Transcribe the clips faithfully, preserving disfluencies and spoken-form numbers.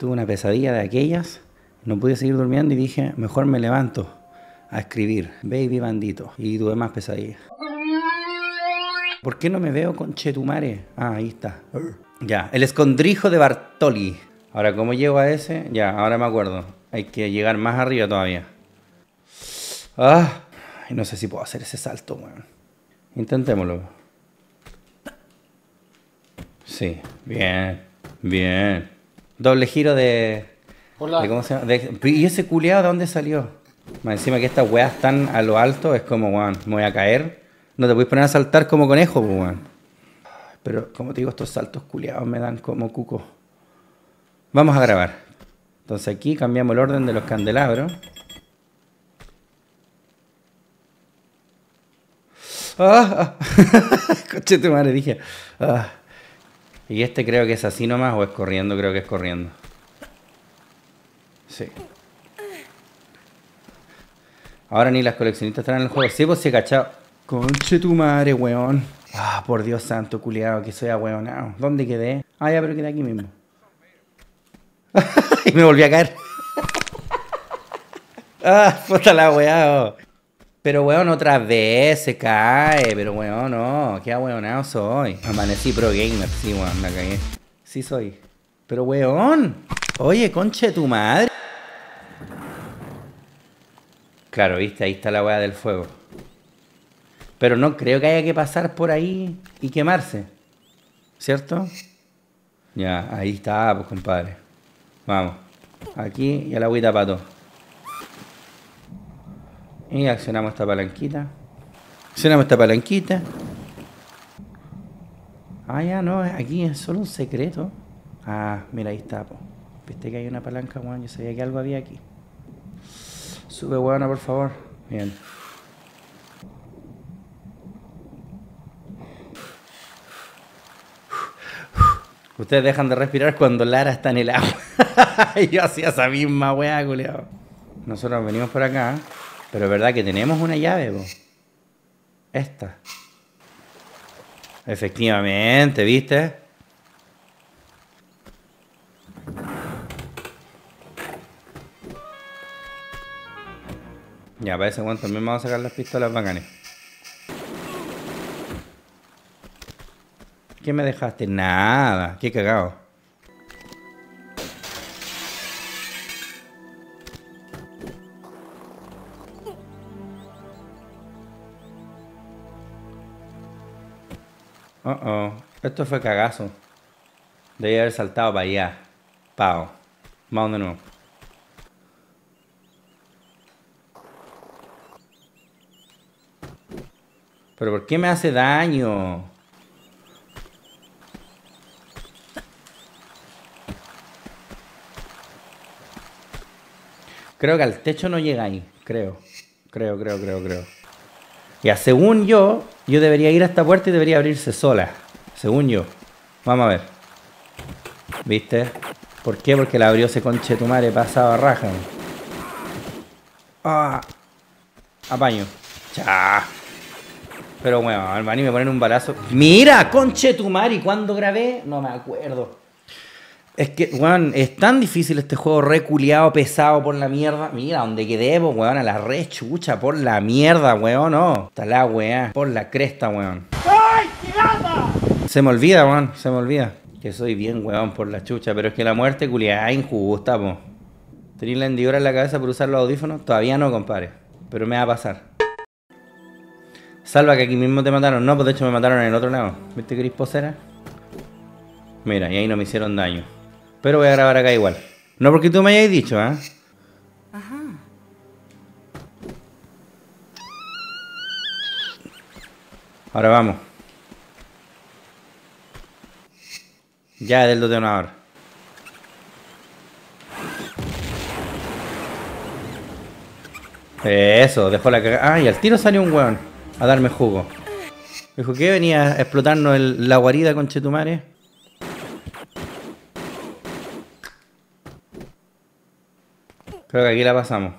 Tuve una pesadilla de aquellas, no pude seguir durmiendo y dije, mejor me levanto a escribir Baby Bandito. Y tuve más pesadillas. ¿Por qué no me veo con Chetumare? Ah, ahí está. Ya, el escondrijo de Bartoli. Ahora, ¿cómo llego a ese? Ya, ahora me acuerdo. Hay que llegar más arriba todavía. Ah, y no sé si puedo hacer ese salto, weón. Intentémoslo. Sí, bien, bien. Doble giro de... Hola. De ¿cómo se llama? De, ¿y ese culeado de dónde salió? Más encima que estas weas están a lo alto, es como, weón, me voy a caer. No te puedes poner a saltar como conejo, weón. Pero, como te digo, estos saltos culeados me dan como cuco. Vamos a grabar. Entonces aquí cambiamos el orden de los candelabros. ¡Ah! Coche tu madre, dije. Ah. Y este creo que es así nomás o es corriendo, creo que es corriendo. Sí. Ahora ni las coleccionistas están en el juego. Sí, pues se cachado. Conche tu madre, weón. Ah, por Dios santo, culiado, que soy ahueonado. ¿Dónde quedé? Ah, ya, pero quedé aquí mismo. Y me volví a caer. Ah, puta la weá. Pero weón, otra vez se cae. Pero weón, no. Qué ahueonado soy. Amanecí pro gamer. Sí, weón, la cagué. Sí soy. Pero weón. Oye, conche tu madre. Claro, viste, ahí está la weá del fuego. Pero no creo que haya que pasar por ahí y quemarse. ¿Cierto? Ya, ahí está, pues compadre. Vamos. Aquí y a la agüita pato. Y accionamos esta palanquita. Accionamos esta palanquita. Ah, ya no, aquí es solo un secreto. Ah, mira, ahí está, po. Viste que hay una palanca, weón. Yo sabía que algo había aquí. Sube, weona, por favor. Bien. Ustedes dejan de respirar cuando Lara está en el agua. Yo hacía esa misma weá, culiao. Nosotros venimos por acá, pero es verdad que tenemos una llave, po. Esta. Efectivamente, ¿viste? Ya, para ese weón también vamos a sacar las pistolas bacanes. ¿Qué me dejaste? Nada. Qué cagado. Oh, oh. Esto fue cagazo. Debí haber saltado para allá. Pau. Vamos de nuevo. ¿Pero por qué me hace daño? Creo que al techo no llega ahí. Creo. Creo, creo, creo, creo. Ya, según yo, yo debería ir a esta puerta y debería abrirse sola. Según yo. Vamos a ver. ¿Viste? ¿Por qué? Porque la abrió ese conchetumare pasado a raja. Ah. Apaño. Chá. Pero bueno, al maní me ponen un balazo. ¡Mira! Conchetumare. ¿Y cuándo grabé? No me acuerdo. Es que, weón, es tan difícil este juego reculeado, pesado por la mierda. Mira, donde quedé, pues, weón, a la re chucha, por la mierda, weón, no. Está la weá, por la cresta, weón. ¡Ay, tirada! Se me olvida, weón, se me olvida. Que soy bien, weón, por la chucha, pero es que la muerte culiada es injusta, po. ¿Tenís la hendidura en la cabeza por usar los audífonos? Todavía no, compadre, pero me va a pasar. Salva que aquí mismo te mataron. No, pues de hecho me mataron en el otro lado. ¿Viste que eres posera? Mira, y ahí no me hicieron daño. Pero voy a grabar acá igual. No porque tú me hayas dicho, ¿eh? Ajá. Ahora vamos. Ya del detonador. Eso, dejó la cagada. Ah, y al tiro salió un hueón a darme jugo. Dijo que venía a explotarnos el, la guarida con Chetumare. Creo que aquí la pasamos.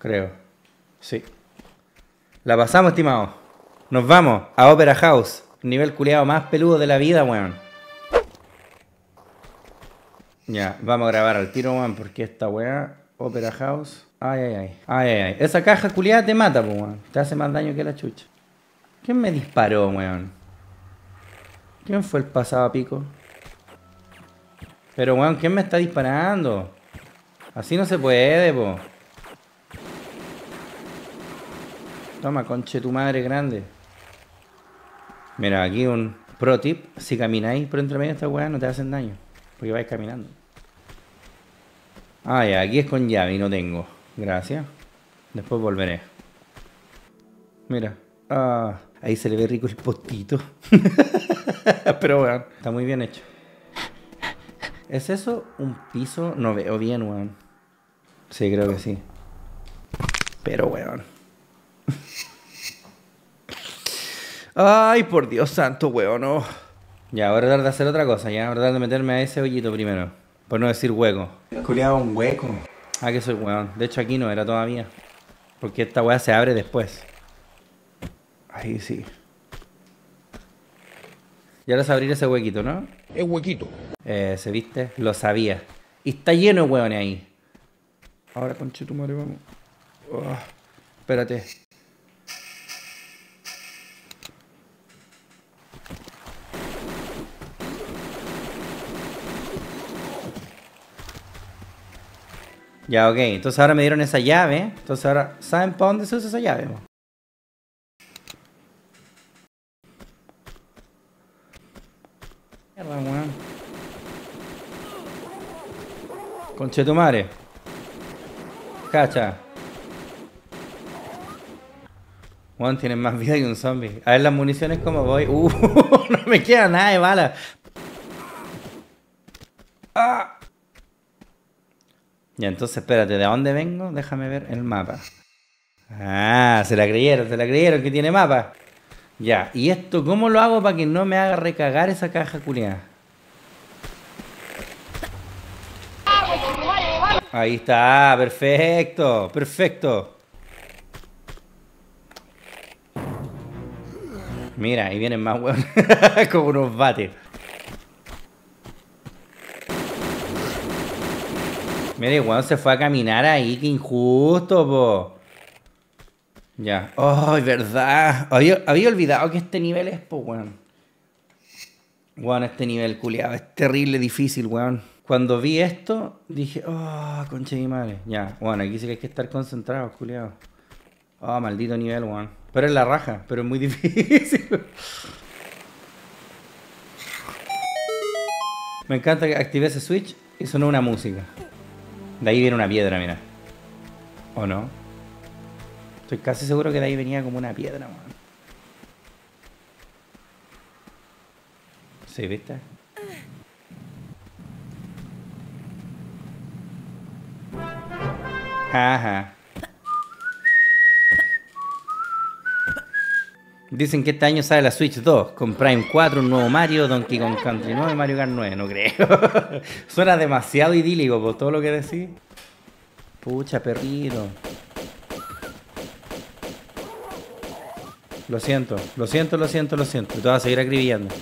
Creo. Sí. La pasamos, estimado. Nos vamos a Opera House. Nivel culiado más peludo de la vida, weón. Ya, vamos a grabar al tiro, man, porque esta weá, Opera House. Ay, ay, ay. Ay, ay, ay. Esa caja culiada te mata, po, weón. Te hace más daño que la chucha. ¿Quién me disparó, weón? ¿Quién fue el pasado a pico? Pero, weón, ¿quién me está disparando? Así no se puede, po. Toma, conche tu madre grande. Mira, aquí un pro tip. Si camináis por entre medio de esta weá, no te hacen daño. Porque vais caminando. Ah, ya, aquí es con llave y no tengo. Gracias. Después volveré. Mira. Ah, ahí se le ve rico el potito. Pero, weón, está muy bien hecho. ¿Es eso un piso? No veo bien, weón. Sí, creo que sí. Pero, weón. Ay, por Dios santo, weón, no. Ya, voy a tratar de hacer otra cosa, ya. Voy a tratar de meterme a ese hoyito primero. Por no decir hueco. Culeaba un hueco. Ah, que soy weón. De hecho, aquí no era todavía. Porque esta weá se abre después. Ahí sí. Y ahora es abrir ese huequito, ¿no? Es huequito. Eh, ¿se viste? Lo sabía. Y está lleno de hueones ahí. Ahora, conchetumare, vamos. Oh, espérate. Ya, ok. Entonces ahora me dieron esa llave. Entonces ahora, ¿saben para dónde se usa esa llave? Mierda, weón. Conchetumare. Cacha. Weón, tienen más vida que un zombie. A ver las municiones como voy. Uh, no me queda nada de bala. Ah. Ya, entonces, espérate, ¿de dónde vengo? Déjame ver el mapa. Ah, se la creyeron, se la creyeron que tiene mapa. Ya, ¿y esto cómo lo hago para que no me haga recagar esa caja culiada? Ahí está, perfecto, perfecto. Mira, ahí vienen más huevos, como unos bates. Mire, weón, se fue a caminar ahí, qué injusto, po. Ya. Oh, es verdad. Había, había olvidado que este nivel es, po, weón. Weón, este nivel, culiado, es terrible, difícil, weón. Cuando vi esto, dije, oh, conche mi madre. Ya, bueno, aquí sí que hay que estar concentrados, culiado. Oh, maldito nivel, weón. Pero es la raja, pero es muy difícil. Me encanta que activé ese switch y sonó una música. De ahí viene una piedra, mira. ¿O no? Estoy casi seguro que de ahí venía como una piedra, man. ¿Sí, viste? Ajá. Dicen que este año sale la Switch dos, con Prime cuatro, un nuevo Mario, Donkey Kong Country nueve, Mario Kart nueve, no creo. Suena demasiado idílico por todo lo que decís. Pucha, perrito. Lo siento, lo siento, lo siento, lo siento. Te voy a seguir acribillando.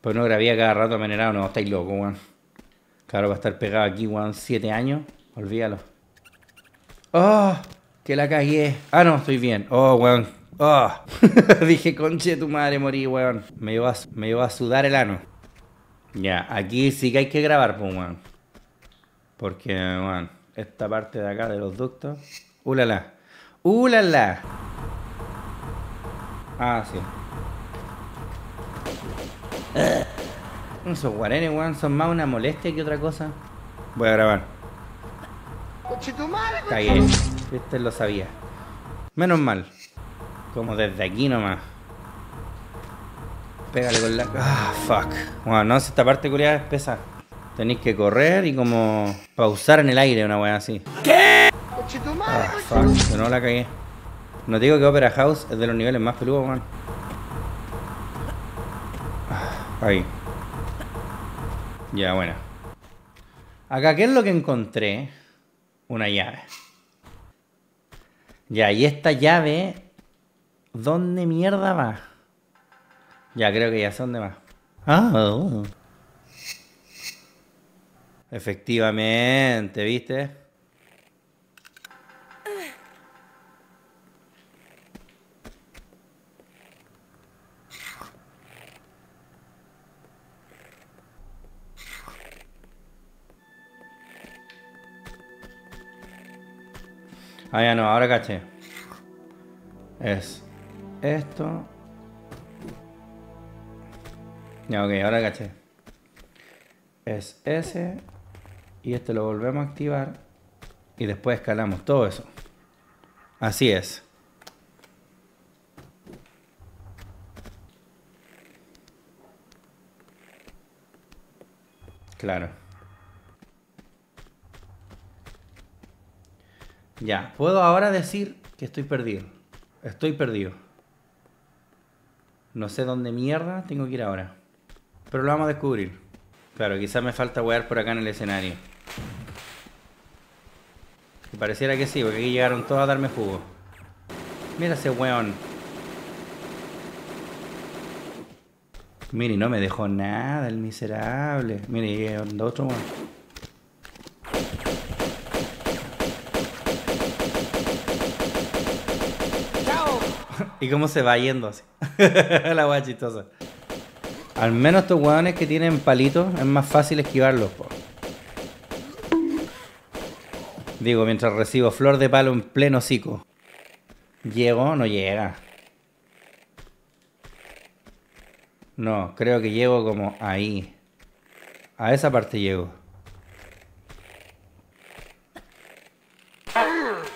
Pues no grabé cada rato amenerado, no, estáis loco, weón. Claro, va a estar pegado aquí, weón, siete años. Olvídalo. ¡Oh! Que la cagué. Ah, no, estoy bien. Oh, weón. Oh. Dije, conche tu madre, morí, weón. Me iba a, me iba a sudar el ano. Ya, aquí sí que hay que grabar, pues, weón. Porque, weón, esta parte de acá de los ductos. ¡Ulala! ¡Ulala! Ah, sí. Uh, esos guarenes, weón, son más una molestia que otra cosa. Voy a grabar. Cagué. Este lo sabía. Menos mal. Como desde aquí nomás. Pégale con la... Ah, fuck. Bueno, no, esta parte culiada es pesada. Tenéis que correr y como... pausar en el aire una weá así. ¿Qué? Ah, fuck. De nuevo la cagué. No te digo que Opera House es de los niveles más peludos, weón. Ahí. Ya, bueno. Acá, ¿qué es lo que encontré? Una llave. Ya, y esta llave... ¿Dónde mierda va? Ya, creo que ya sé dónde va. Ah, oh. Efectivamente, ¿viste? Ah, ya no, ahora caché. Es esto. Ya, ok, ahora caché. Es ese. Y este lo volvemos a activar. Y después escalamos todo eso. Así es. Claro. Ya, puedo ahora decir que estoy perdido. Estoy perdido. No sé dónde mierda tengo que ir ahora. Pero lo vamos a descubrir. Claro, quizás me falta wear por acá en el escenario. Que pareciera que sí, porque aquí llegaron todos a darme jugo. Mira ese weón. Mire, no me dejó nada el miserable. Mire, otro weón. ¿Y cómo se va yendo así? La wea chistosa. Al menos estos hueones que tienen palitos es más fácil esquivarlos, po. Digo, mientras recibo flor de palo en pleno hocico. ¿Llego? No llega. No, creo que llego como ahí. A esa parte llego.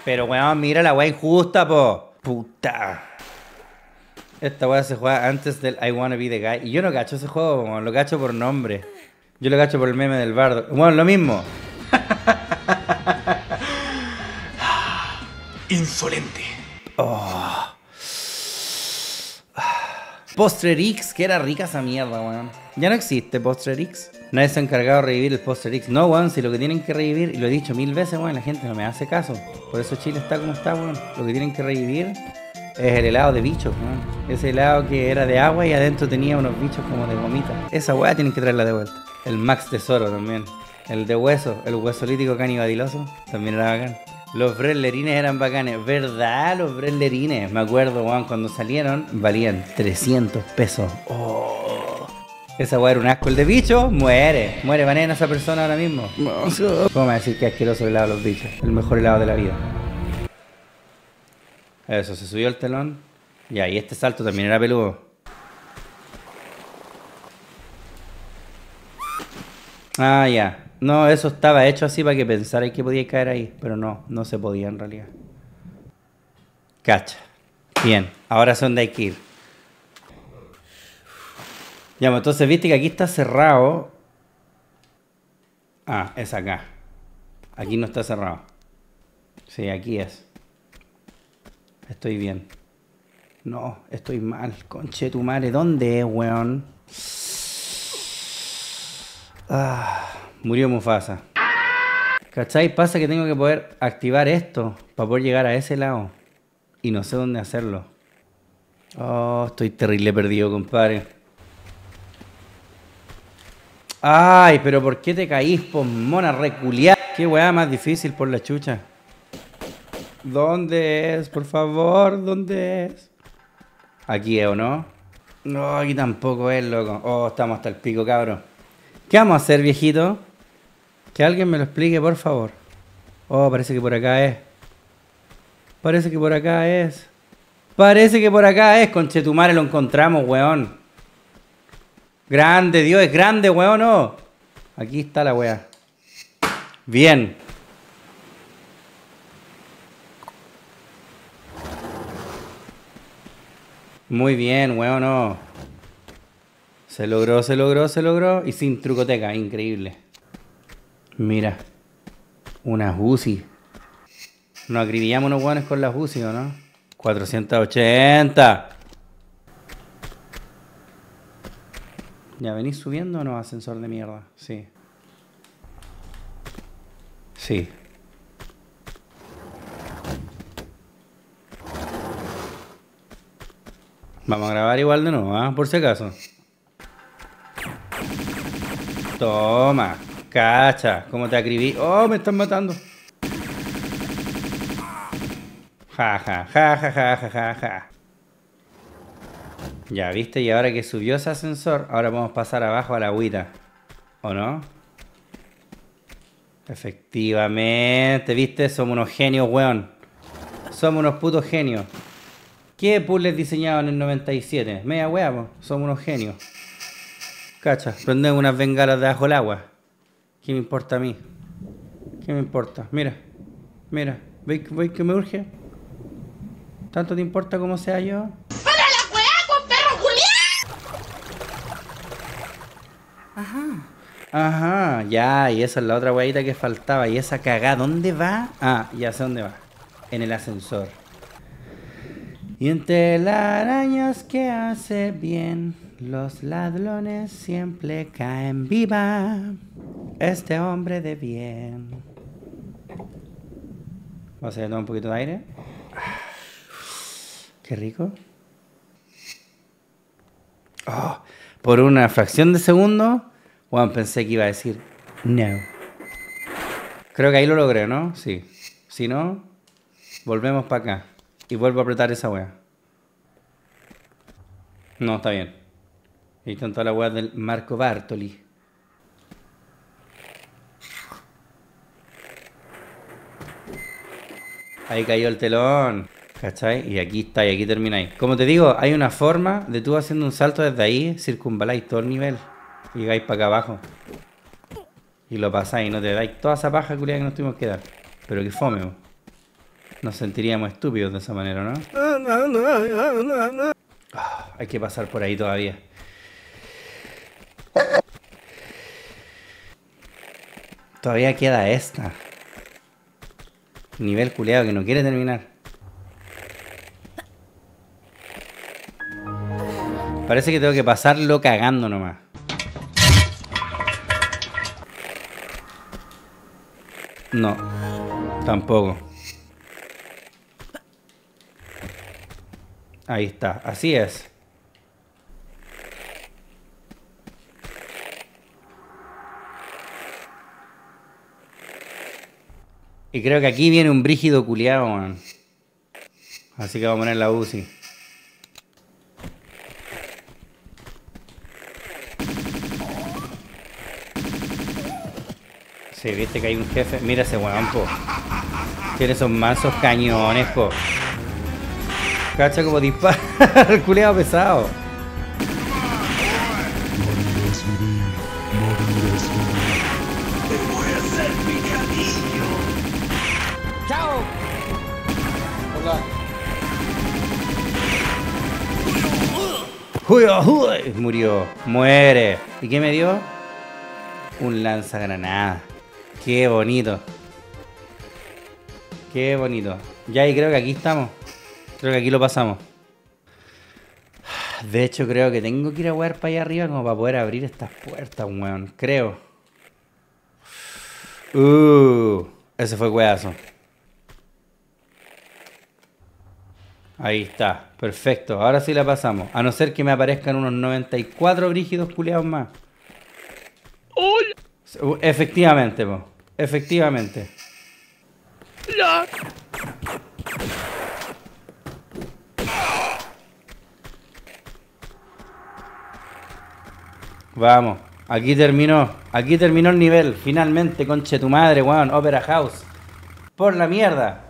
Pero weón, mira la wea injusta, po. Puta. Esta weá se juega antes del I wanna be the guy. Y yo no cacho ese juego, man. Lo cacho por nombre. Yo lo cacho por el meme del bardo. Bueno, lo mismo. Insolente. Oh. Postre Rix, que era rica esa mierda, weón. Ya no existe Postre Rix. Nadie se ha encargado de revivir el Postre Rix. No, weón, si lo que tienen que revivir, y lo he dicho mil veces, weón, la gente no me hace caso. Por eso Chile está como está, weón. Lo que tienen que revivir es el helado de bichos, ¿no? Ese helado que era de agua y adentro tenía unos bichos como de gomita. Esa weá tienen que traerla de vuelta. El Max Tesoro también. El de hueso, el huesolítico canibadiloso, también era bacán. Los brellerines eran bacanes. ¿Verdad? Los brellerines. Me acuerdo, weón, cuando salieron valían trescientos pesos. Oh. Esa weá era un asco. El de bicho, muere. Muere, banana esa persona ahora mismo. ¿Cómo me decís que asqueroso el helado de los bichos? El mejor helado de la vida. Eso, se subió el telón. Ya, y este salto también era peludo. Ah, ya. No, eso estaba hecho así para que pensara que podía caer ahí. Pero no, no se podía en realidad. Cacha. Bien, ahora es donde hay que ir. Ya, pues entonces viste que aquí está cerrado. Ah, es acá. Aquí no está cerrado. Sí, aquí es. Estoy bien. No, estoy mal. Conchetumare, ¿dónde es, weón? Ah, murió Mufasa. ¿Cachai? Pasa que tengo que poder activar esto para poder llegar a ese lado. Y no sé dónde hacerlo. Oh, estoy terrible perdido, compadre. Ay, pero ¿por qué te caís, pomona reculiada? Qué weá más difícil por la chucha. ¿Dónde es? Por favor, ¿dónde es? Aquí es, ¿o no? No, aquí tampoco es, loco. Oh, estamos hasta el pico, cabrón. ¿Qué vamos a hacer, viejito? Que alguien me lo explique, por favor. Oh, parece que por acá es. Parece que por acá es. Parece que por acá es. Conchetumare, lo encontramos, weón. Grande, Dios, es grande, weón, no. Aquí está la weá. Bien. Muy bien, weón, no. Se logró, se logró, se logró. Y sin trucoteca, increíble. Mira. Unas U C I. Nos acribillamos unos weones con las U C I, ¿o no? cuatrocientos ochenta. ¿Ya venís subiendo o no, ascensor de mierda? Sí. Sí. Vamos a grabar igual de nuevo, ¿ah? ¿eh? Por si acaso. Toma, cacha, ¿cómo te acribí? ¡Oh, me están matando! Ja, ja, ja, ja, ja, ja, ja, ja. Ya, ¿viste? Y ahora que subió ese ascensor, ahora podemos pasar abajo a la agüita. ¿O no? Efectivamente, ¿viste? Somos unos genios, weón. Somos unos putos genios. ¿Qué puzzles diseñados en el noventa y siete? Media weá, po. Somos unos genios. Cacha, prendemos unas bengalas debajo del agua. ¿Qué me importa a mí? ¿Qué me importa? Mira, mira. ¿Veis, veis que me urge? ¿Tanto te importa como sea yo? ¡Para la weá con perro Julián! Ajá. Ajá, ya, y esa es la otra weadita que faltaba. ¿Y esa cagada dónde va? Ah, ya sé dónde va. En el ascensor. Y entre las arañas que hace bien, los ladrones siempre caen viva. Este hombre de bien. Vamos a tomar un poquito de aire. Qué rico. Oh, por una fracción de segundo, bueno, pensé que iba a decir no. Creo que ahí lo logré, ¿no? Sí. Si no, volvemos para acá. Y vuelvo a apretar esa wea. No, está bien. Ahí están todas las weas del Marco Bartoli. Ahí cayó el telón. ¿Cachai? Y aquí está, y aquí termináis. Como te digo, hay una forma de tú haciendo un salto desde ahí, circunvaláis todo el nivel. Y llegáis para acá abajo. Y lo pasáis, no te dais toda esa paja culiada que nos tuvimos que dar. Pero que fome, bo. Nos sentiríamos estúpidos de esa manera, ¿no? No, no, no, no, no. Oh, hay que pasar por ahí todavía. Todavía queda esta. Nivel culeado que no quiere terminar. Parece que tengo que pasarlo cagando nomás. No, tampoco. Ahí está, así es. Y creo que aquí viene un brígido culiado, man. Así que vamos a poner la U C I. Sí, viste que hay un jefe. Mira ese weón, po. Tiene esos mansos cañones, po. Cacha como dispara el culeado pesado. Morirás, vivir. Morirás, vivir. Te voy a hacer picadillo. ¡Chao! Hola. ¡Juyo, juyo! Murió. Muere. ¿Y qué me dio? Un lanzagranada. ¡Qué bonito! ¡Qué bonito! Ya, y creo que aquí estamos. Creo que aquí lo pasamos. De hecho, creo que tengo que ir a huear para allá arriba como para poder abrir estas puertas, weón. Creo. Uh, ese fue hueazo. Ahí está. Perfecto. Ahora sí la pasamos. A no ser que me aparezcan unos noventa y cuatro brígidos culiados más. ¡Hola! Efectivamente, po. Efectivamente. ¡Hola! Vamos, aquí terminó, aquí terminó el nivel, finalmente, conche tu madre, weón, Opera House. Por la mierda.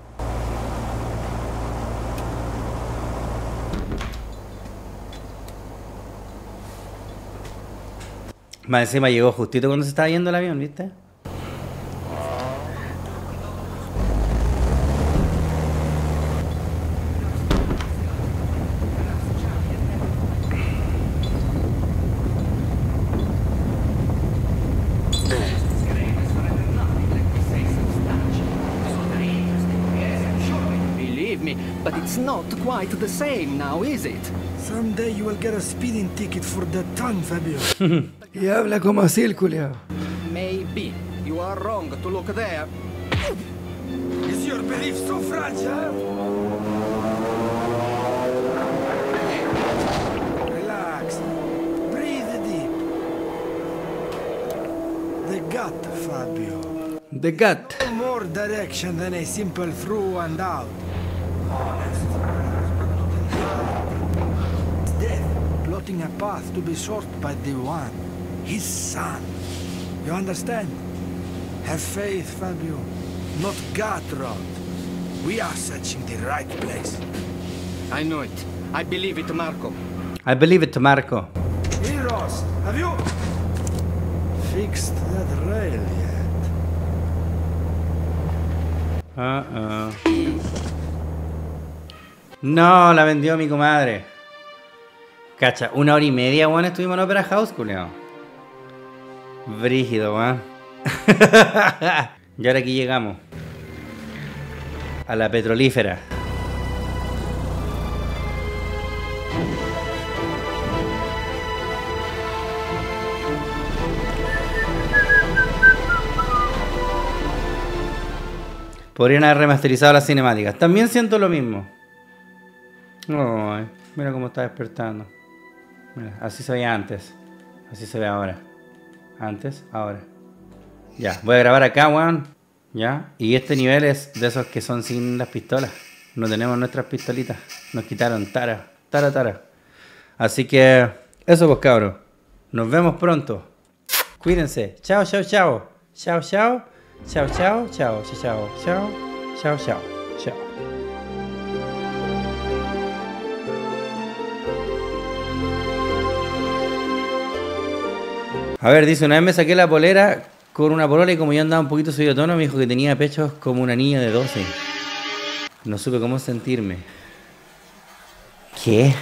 Más encima llegó justito cuando se estaba yendo el avión, ¿viste? The same now, is it? Someday you will get a speeding ticket for that tongue, Fabio. Y habla como así el culiao. Maybe you are wrong to look there. Is your belief so fragile? Relax. Breathe deep. The gut, Fabio. The gut. No more direction than a simple through and out. Honest. Death plotting a path to be sought by the one, his son. You understand? Have faith, Fabio, not Garroth. We are searching the right place. I know it. I believe it, Marco. I believe it, Marco. Heroes, have you fixed that rail yet? Uh-oh. No, la vendió mi comadre. Cacha, una hora y media, weón, estuvimos en Opera House, culiao. Brígido, weón. Y ahora aquí llegamos a la petrolífera. Podrían haber remasterizado las cinemáticas. También siento lo mismo. Oh, mira cómo está despertando. Mira, así se veía antes. Así se ve ahora. Antes, ahora. Ya, voy a grabar acá, weón. Ya, y este nivel es de esos que son sin las pistolas. No tenemos nuestras pistolitas. Nos quitaron, tara, tara, tara. Así que, eso pues, cabros. Nos vemos pronto. Cuídense. Chao, chao, chao. Chao, chao. Chao, chao, chao, chao, chao. Chao, chao, chao. A ver, dice, una vez me saqué la polera con una polola y como yo andaba un poquito subido tono, me dijo que tenía pechos como una niña de doce. No supe cómo sentirme. ¿Qué?